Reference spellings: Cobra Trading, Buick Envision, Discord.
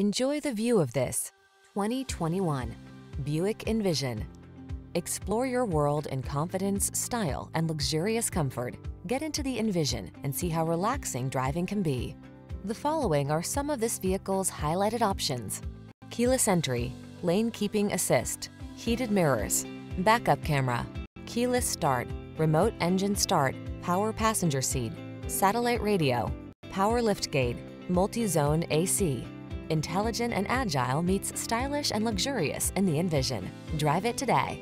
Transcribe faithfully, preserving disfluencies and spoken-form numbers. Enjoy the view of this twenty twenty-one Buick Envision. Explore your world in confidence, style, and luxurious comfort. Get into the Envision and see how relaxing driving can be. The following are some of this vehicle's highlighted options: keyless entry, lane keeping assist, heated mirrors, backup camera, keyless start, remote engine start, power passenger seat, satellite radio, power liftgate, multi-zone A C. Intelligent and agile meets stylish and luxurious in the Envision. Drive it today.